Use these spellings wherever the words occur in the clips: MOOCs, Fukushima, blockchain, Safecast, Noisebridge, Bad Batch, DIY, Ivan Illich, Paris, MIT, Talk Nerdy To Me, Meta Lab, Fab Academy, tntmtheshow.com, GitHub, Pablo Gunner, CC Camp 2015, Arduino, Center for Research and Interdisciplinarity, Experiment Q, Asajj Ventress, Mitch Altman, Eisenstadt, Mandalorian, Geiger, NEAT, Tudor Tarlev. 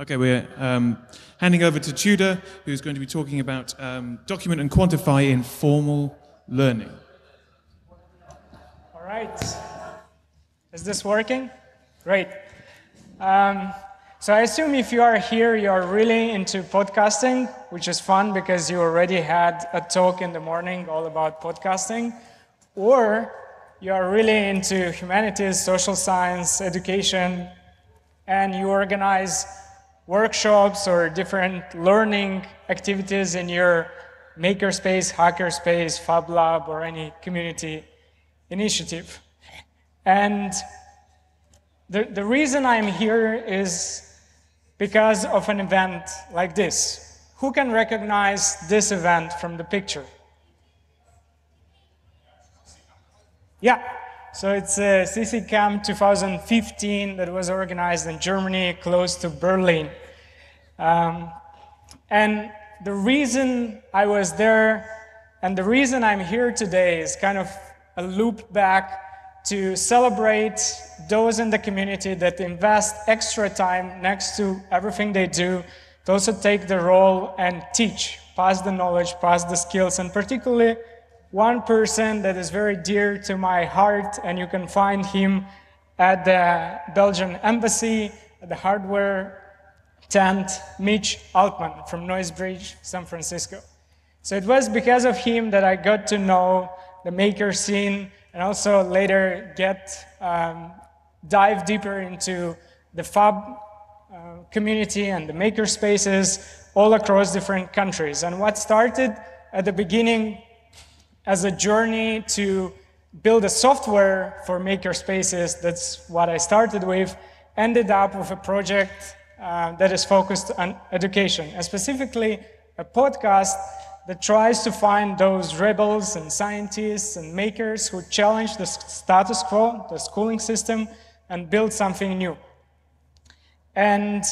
Okay, we're handing over to Tudor, who's going to be talking about document and quantify in formal learning. All right. Is this working? Great. So I assume if you are here, you're really into podcasting, which is fun because you already had a talk in the morning all about podcasting, or you are really into humanities, social science, education, and you organize workshops or different learning activities in your makerspace, hackerspace, Fab Lab, or any community initiative. And the reason I'm here is because of an event like this. Who can recognize this event from the picture? Yeah, so it's CC Camp 2015 that was organized in Germany, close to Berlin. And the reason I was there and the reason I'm here today is kind of a loop back to celebrate those in the community that invest extra time next to everything they do to also take the role and teach, pass the knowledge, pass the skills, and particularly one person that is very dear to my heart, and you can find him at the Belgian embassy, at the hardware tent, Mitch Altman from Noisebridge, San Francisco. So it was because of him that I got to know the maker scene, and also later dive deeper into the Fab community and the maker spaces all across different countries. And what started at the beginning as a journey to build a software for maker spaces, that's what I started with, ended up with a project that is focused on education, and specifically a podcast that tries to find those rebels and scientists and makers who challenge the status quo, the schooling system, and build something new. And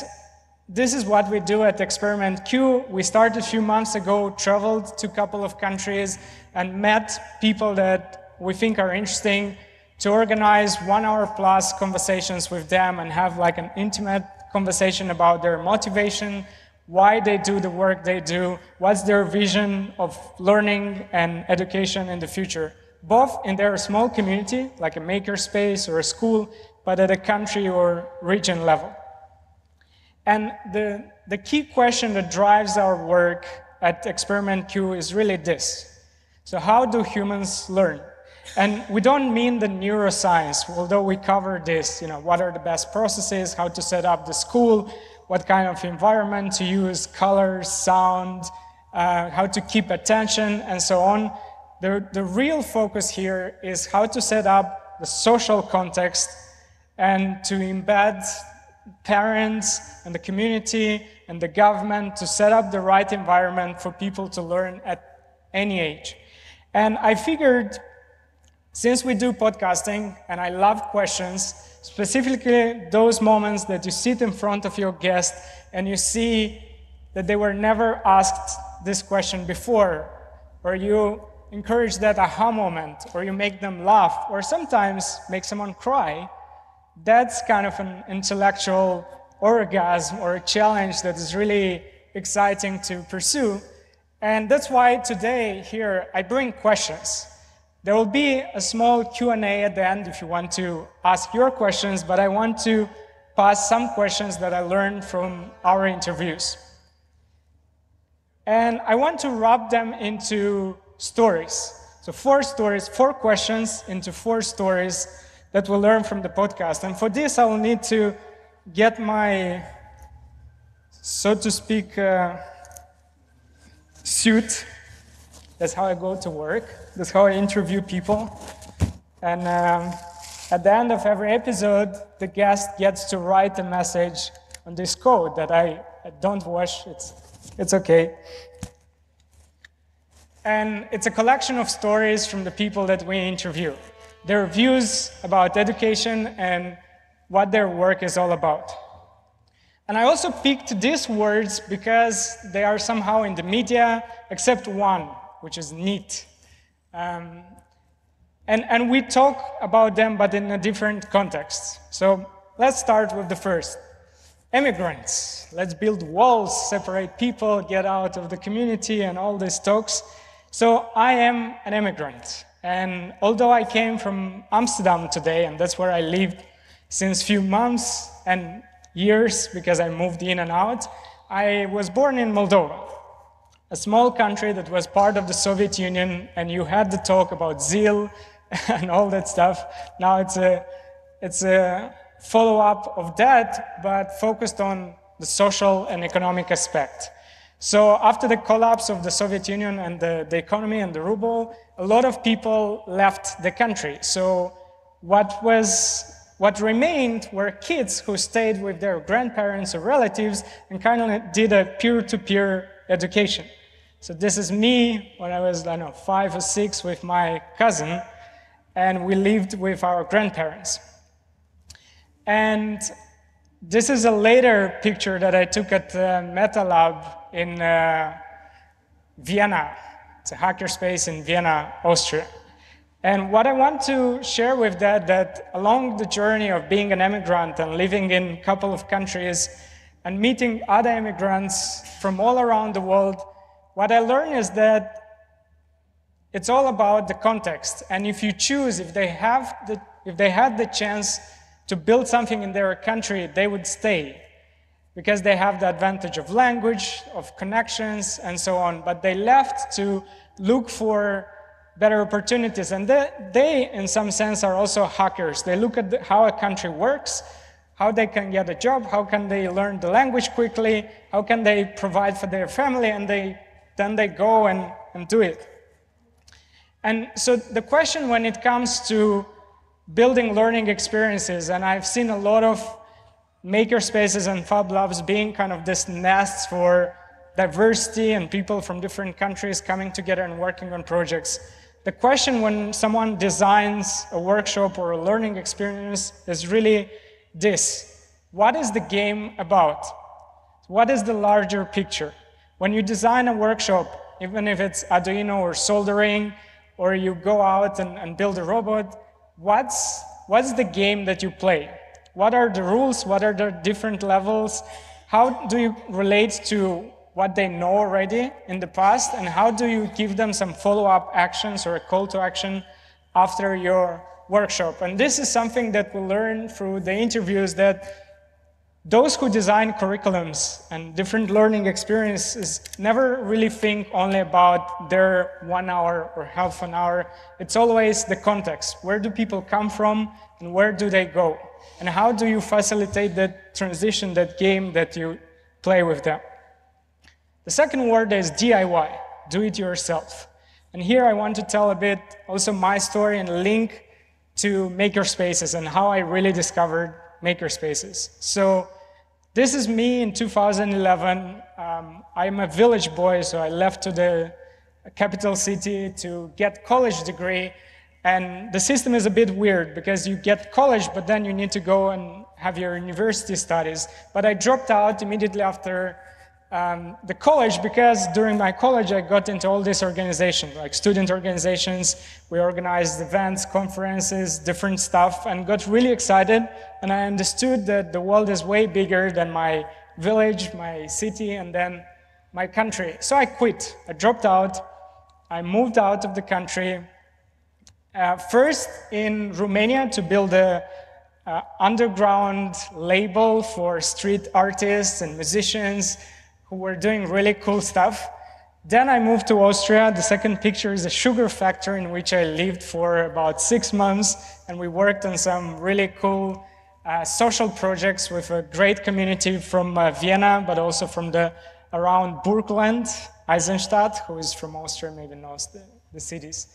this is what we do at Experiment Q. We started a few months ago, traveled to a couple of countries, and met people that we think are interesting to organize 1-hour-plus conversations with them and have like an intimate conversation about their motivation, why they do the work they do, what's their vision of learning and education in the future, both in their small community, like a makerspace or a school, but at a country or region level. And the key question that drives our work at Experiment Q is really this. So how do humans learn? And we don't mean the neuroscience, although we cover this, you know, what are the best processes, how to set up the school, what kind of environment to use, colors, sound, how to keep attention, and so on. The real focus here is how to set up the social context and to embed parents and the community and the government to set up the right environment for people to learn at any age. And I figured, since we do podcasting, and I love questions, specifically those moments that you sit in front of your guest and you see that they were never asked this question before, or you encourage that aha moment, or you make them laugh, or sometimes make someone cry, that's kind of an intellectual orgasm or a challenge that is really exciting to pursue. And that's why today here I bring questions. There will be a small Q&A at the end if you want to ask your questions, but I want to pass some questions that I learned from our interviews. And I want to wrap them into stories. So 4 questions into 4 stories that we'll learn from the podcast. And for this, I will need to get my, so to speak, suit. That's how I go to work. That's how I interview people. And at the end of every episode, the guest gets to write a message on this code that I don't wash. It's okay. And it's a collection of stories from the people that we interview, their views about education and what their work is all about. And I also picked these words because they are somehow in the media, except one, which is NEAT. And we talk about them, but in a different context. So let's start with the first. Immigrants. let's build walls, separate people, get out of the community, and all these talks. So I am an immigrant, and although I came from Amsterdam today, and that's where I lived since few months and years, because I moved in and out, I was born in Moldova, a small country that was part of the Soviet Union, and you had the talk about zeal and all that stuff. Now it's a follow-up of that, but focused on the social and economic aspect. So after the collapse of the Soviet Union and the economy and the ruble, a lot of people left the country. So what remained were kids who stayed with their grandparents or relatives and kind of did a peer-to-peer education. So this is me when I was, I don't know, 5 or 6 with my cousin, and we lived with our grandparents. And this is a later picture that I took at Meta Lab in Vienna. It's a hackerspace in Vienna, Austria. And what I want to share with that along the journey of being an immigrant and living in a couple of countries and meeting other immigrants from all around the world, what I learned is that it's all about the context. And if you choose, if they had the chance to build something in their country, they would stay, because they have the advantage of language, of connections, and so on. But they left to look for better opportunities. And they in some sense, are also hackers. They look at how a country works, how they can get a job, how can they learn the language quickly, how can they provide for their family, and then they go and do it. And so the question when it comes to building learning experiences, and I've seen a lot of makerspaces and Fab Labs being kind of this nest for diversity and people from different countries coming together and working on projects. The question when someone designs a workshop or a learning experience is really this: what is the game about? What is the larger picture? When you design a workshop, even if it's Arduino or soldering, or you go out and build a robot, what's the game that you play? What are the rules? What are the different levels? How do you relate to what they know already in the past? And how do you give them some follow-up actions or a call to action after your workshop? And this is something that we learn through the interviews, that those who design curriculums and different learning experiences never really think only about their 1 hour or half an hour. It's always the context. Where do people come from and where do they go? And how do you facilitate that transition, that game that you play with them? The second word is DIY, do it yourself. And here I want to tell a bit also my story and link to makerspaces and how I really discovered makerspaces. So this is me in 2011. I'm a village boy, so I left to the capital city to get college degree. And the system is a bit weird, because you get college, but then you need to go and have your university studies. But I dropped out immediately after the college, because during my college, I got into all these organizations, like student organizations. We organized events, conferences, different stuff, and got really excited. And I understood that the world is way bigger than my village, my city, and then my country. So I quit. I dropped out. I moved out of the country. First in Romania to build a underground label for street artists and musicians who were doing really cool stuff. Then I moved to Austria. The second picture is a sugar factory in which I lived for about 6 months, and we worked on some really cool social projects with a great community from Vienna, but also from around Burgland, Eisenstadt, who is from Austria, maybe knows the cities.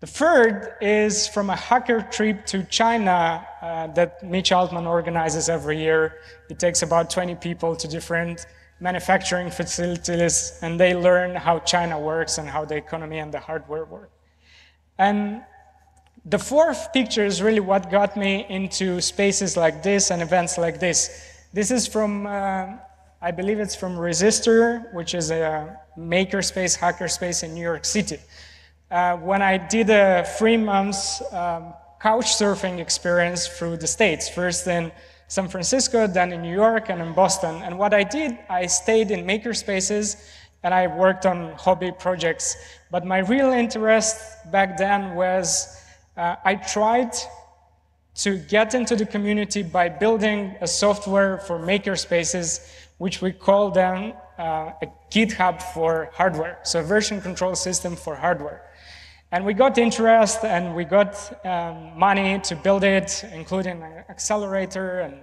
The third is from a hacker trip to China that Mitch Altman organizes every year. It takes about 20 people to different manufacturing facilities, and they learn how China works and how the economy and the hardware work. And the fourth picture is really what got me into spaces like this and events like this. This is from, I believe it's from Resistor, which is a makerspace, hackerspace in New York City. When I did a 3 months couch surfing experience through the States, first in San Francisco, then in New York, and in Boston. And what I did, I stayed in makerspaces, and I worked on hobby projects. But my real interest back then was I tried to get into the community by building a software for makerspaces, which we call then a GitHub for hardware, so a version control system for hardware. And we got interest, and we got money to build it, including an accelerator and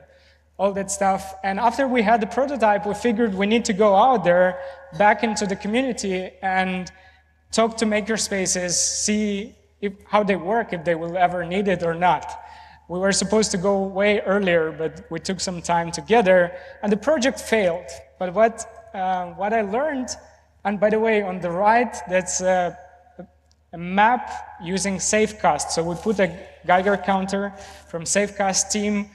all that stuff. And after we had the prototype, we figured we need to go out there, back into the community, and talk to makerspaces, see how they work, if they will ever need it or not. We were supposed to go way earlier, but we took some time together, and the project failed. But what I learned, and by the way, on the right, that's a map using Safecast. So we put a Geiger counter from Safecast team,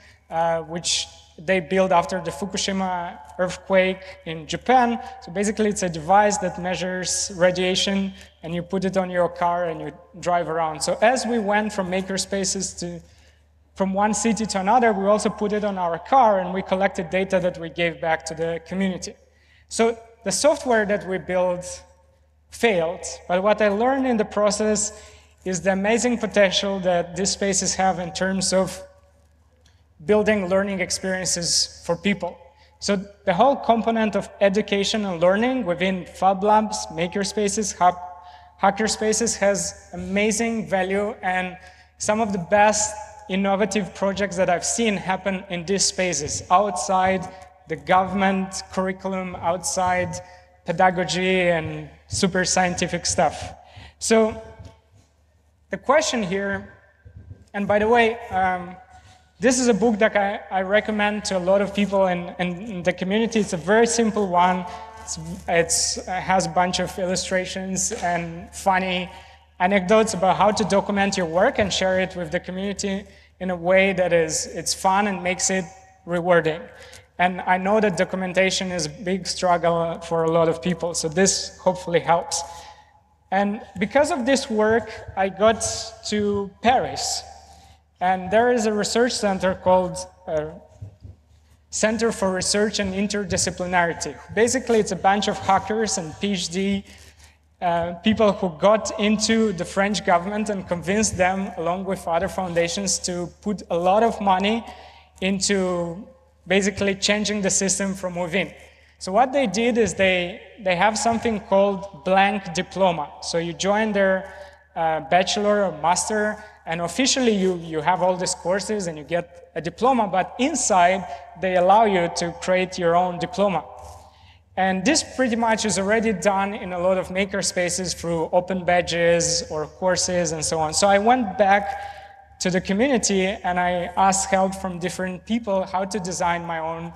which they built after the Fukushima earthquake in Japan. So basically, it's a device that measures radiation, and you put it on your car and you drive around. So as we went from makerspaces from one city to another, we also put it on our car, and we collected data that we gave back to the community. So the software that we built failed, but what I learned in the process is the amazing potential that these spaces have in terms of building learning experiences for people. So the whole component of education and learning within Fab Labs, makerspaces, hackerspaces has amazing value, and some of the best innovative projects that I've seen happen in these spaces, outside the government curriculum, outside pedagogy and super scientific stuff. So the question here, and by the way, this is a book that I recommend to a lot of people in the community. It's a very simple one. It has a bunch of illustrations and funny anecdotes about how to document your work and share it with the community in a way that it's fun and makes it rewarding. And I know that documentation is a big struggle for a lot of people, so this hopefully helps. And because of this work, I got to Paris. And there is a research center called Center for Research and Interdisciplinarity. Basically, it's a bunch of hackers and PhD people who got into the French government and convinced them, along with other foundations, to put a lot of money into basically changing the system from within. So what they did is they have something called blank diploma. So you join their bachelor or master, and officially you have all these courses and you get a diploma, but inside they allow you to create your own diploma. And this pretty much is already done in a lot of makerspaces through open badges or courses and so on. So I went back to the community and I asked help from different people how to design my own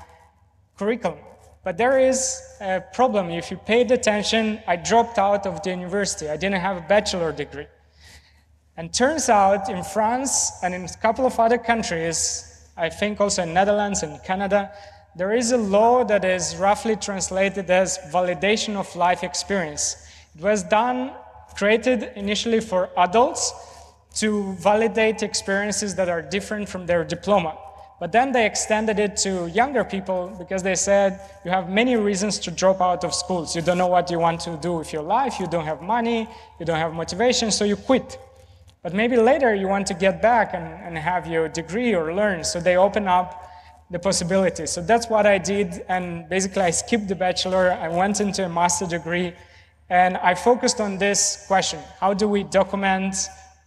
curriculum. But there is a problem. If you paid attention, I dropped out of the university. I didn't have a bachelor's degree. And turns out in France and in a couple of other countries, I think also in Netherlands and Canada, there is a law that is roughly translated as validation of life experience. It was created initially for adults to validate experiences that are different from their diploma. But then they extended it to younger people because they said, you have many reasons to drop out of schools. You don't know what you want to do with your life, you don't have money, you don't have motivation, so you quit. But maybe later you want to get back and have your degree or learn, so they open up the possibility. So that's what I did, and basically I skipped the bachelor, I went into a master's degree, and I focused on this question: how do we document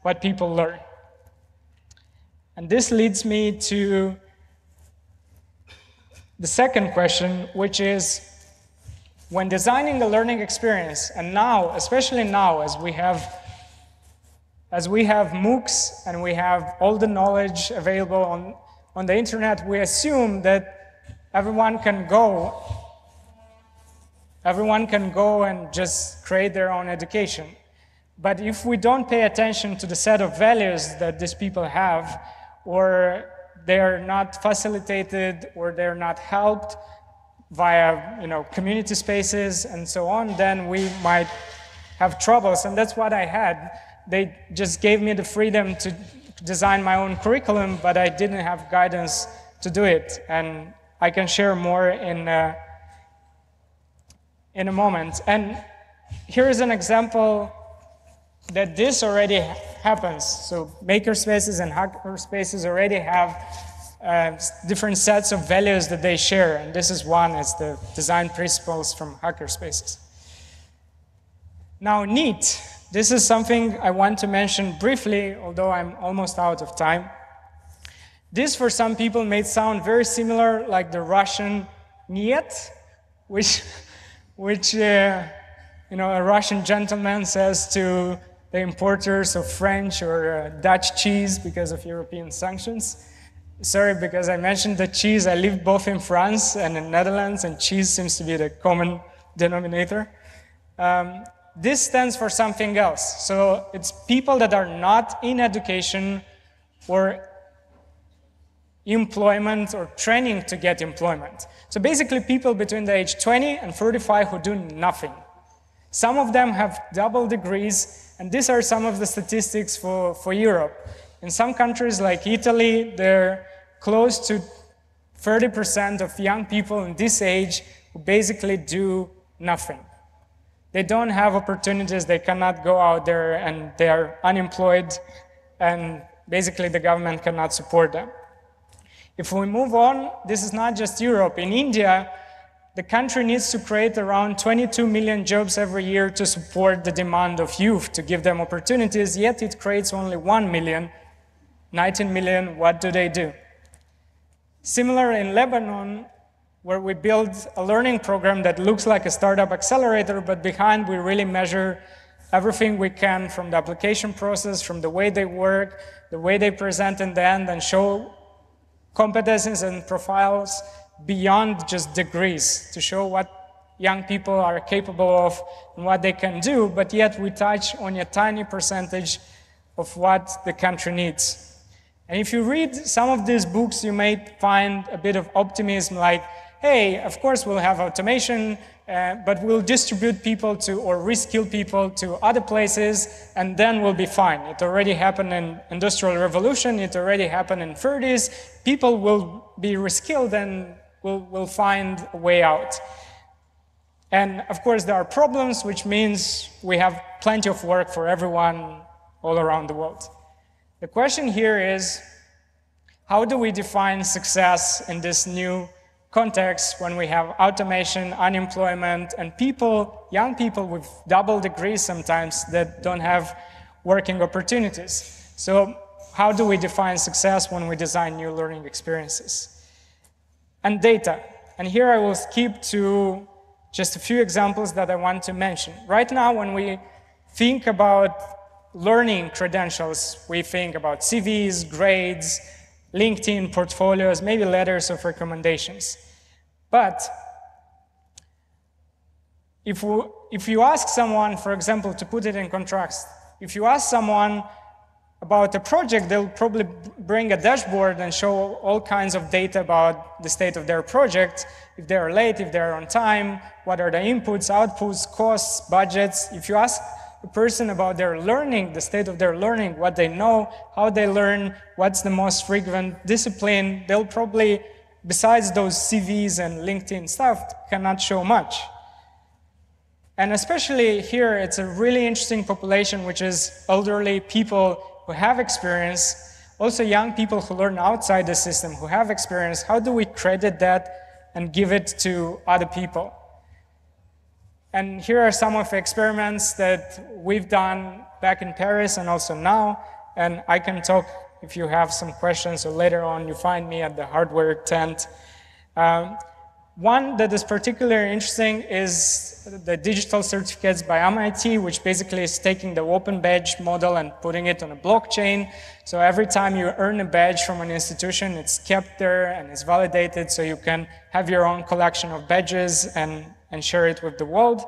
what people learn? And this leads me to the second question, which is, when designing a learning experience, and now, especially now, as we have MOOCs and we have all the knowledge available on the internet, we assume that everyone can go and just create their own education. But if we don't pay attention to the set of values that these people have, or they're not facilitated, or they're not helped via community spaces and so on, then we might have troubles. And that's what I had. They just gave me the freedom to design my own curriculum, but I didn't have guidance to do it, and I can share more in a moment. And here is an example that this already happens. So makerspaces and hackerspaces already have different sets of values that they share, and this is one, as the design principles from hackerspaces. Now, NEAT. This is something I want to mention briefly, although I'm almost out of time. This, for some people, may sound very similar, like the Russian NEAT, which you know, a Russian gentleman says to the importers of French or Dutch cheese because of European sanctions. Sorry, because I mentioned the cheese. I live both in France and in the Netherlands, and cheese seems to be the common denominator. This stands for something else. So it's people that are not in education or employment or training to get employment. So basically people between the age 20 and 35 who do nothing. Some of them have double degrees, and these are some of the statistics for Europe. In some countries like Italy, they're close to 30% of young people in this age who basically do nothing. They don't have opportunities, they cannot go out there, and they are unemployed, and basically the government cannot support them. If we move on, this is not just Europe. In India, the country needs to create around 22 million jobs every year to support the demand of youth, to give them opportunities, yet it creates only 1 million. 19 million, what do they do? Similar in Lebanon, where we build a learning program that looks like a startup accelerator, but behind we really measure everything we can, from the application process, from the way they work, the way they present in the end, and show competencies and profiles beyond just degrees, to show what young people are capable of and what they can do, but yet we touch on a tiny percentage of what the country needs. And if you read some of these books, you may find a bit of optimism, like, hey, of course we'll have automation, but we'll distribute people to, or reskill people to other places, and then we'll be fine. It already happened in the Industrial Revolution, it already happened in the 30s, people will be reskilled and we'll find a way out. And of course there are problems, which means we have plenty of work for everyone all around the world. The question here is, how do we define success in this new context when we have automation, unemployment, and people, young people with double degrees sometimes, that don't have working opportunities? So how do we define success when we design new learning experiences? And data. And here I will skip to just a few examples that I want to mention. Right now, when we think about learning credentials, we think about CVs, grades, LinkedIn, portfolios, maybe letters of recommendations. But if you ask someone, for example, to put it in contrast, if you ask someone about a project, they'll probably bring a dashboard and show all kinds of data about the state of their project, if they're late, if they're on time, what are the inputs, outputs, costs, budgets. If you ask a person about their learning, the state of their learning, what they know, how they learn, what's the most frequent discipline, they'll probably, besides those CVs and LinkedIn stuff, cannot show much. And especially here, it's a really interesting population, which is elderly people who have experience, also young people who learn outside the system, who have experience. How do we credit that and give it to other people? And here are some of the experiments that we've done back in Paris and also now. And I can talk if you have some questions, or later on you find me at the hardware tent. One that is particularly interesting is the digital certificates by MIT, which basically is taking the open badge model and putting it on a blockchain. So every time you earn a badge from an institution, it's kept there and is validated, so you can have your own collection of badges and share it with the world.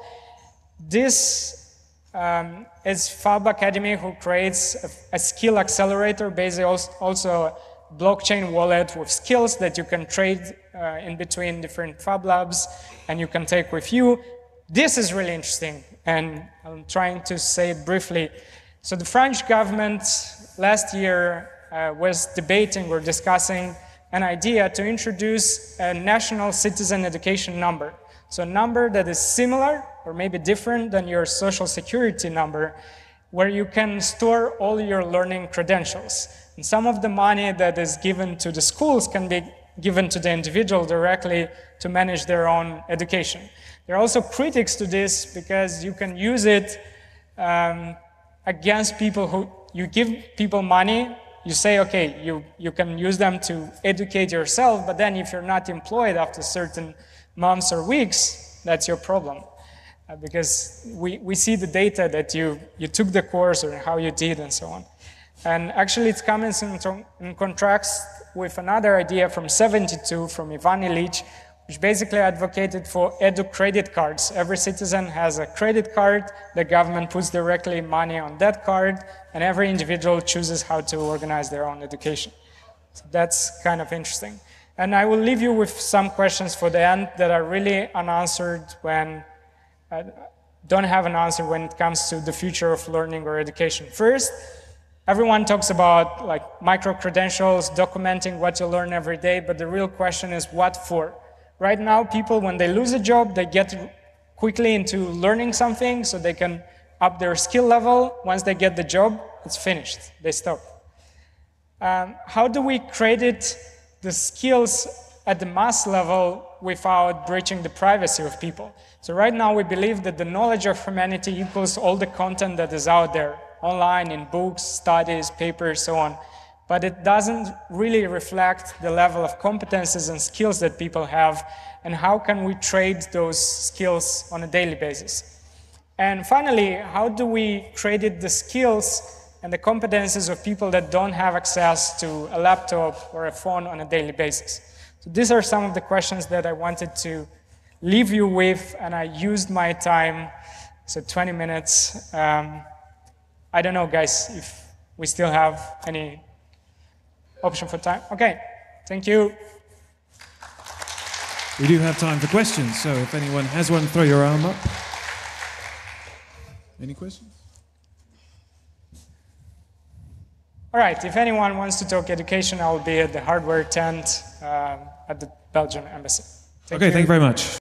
This is Fab Academy, who creates a skill accelerator, basically also a blockchain wallet with skills that you can trade in between different Fab labs, and you can take with you. This is really interesting, and I'm trying to say it briefly. So the French government last year was debating or discussing an idea to introduce a national citizen education number. So a number that is similar or maybe different than your social security number, where you can store all your learning credentials. And some of the money that is given to the schools can be given to the individual directly to manage their own education. There are also critics to this because you can use it against people who, you give people money, you say, okay, you can use them to educate yourself, but then if you're not employed after certain months or weeks, that's your problem. Because we see the data that you took the course or how you did and so on. And actually it comes in contrast with another idea from '72 from Ivan Illich, which basically advocated for edu credit cards. Every citizen has a credit card, the government puts directly money on that card, and every individual chooses how to organize their own education. So that's kind of interesting. And I will leave you with some questions for the end that are really unanswered when, don't have an answer when it comes to the future of learning or education. First, everyone talks about like micro-credentials, documenting what you learn every day, but the real question is what for? Right now, people, when they lose a job, they get quickly into learning something so they can up their skill level. Once they get the job, it's finished, they stop. How do we credit the skills at the mass level without breaching the privacy of people? So right now, we believe that the knowledge of humanity equals all the content that is out there, online, in books, studies, papers, so on. But it doesn't really reflect the level of competences and skills that people have, and how can we trade those skills on a daily basis. And finally, how do we credit the skills and the competences of people that don't have access to a laptop or a phone on a daily basis? So these are some of the questions that I wanted to leave you with, and I used my time, so 20 minutes. I don't know, guys, if we still have any option for time. Okay, thank you. We do have time for questions, so if anyone has one, throw your arm up. Any questions? All right, if anyone wants to talk education, I will be at the hardware tent at the Belgian embassy. Thank you. Thank you very much.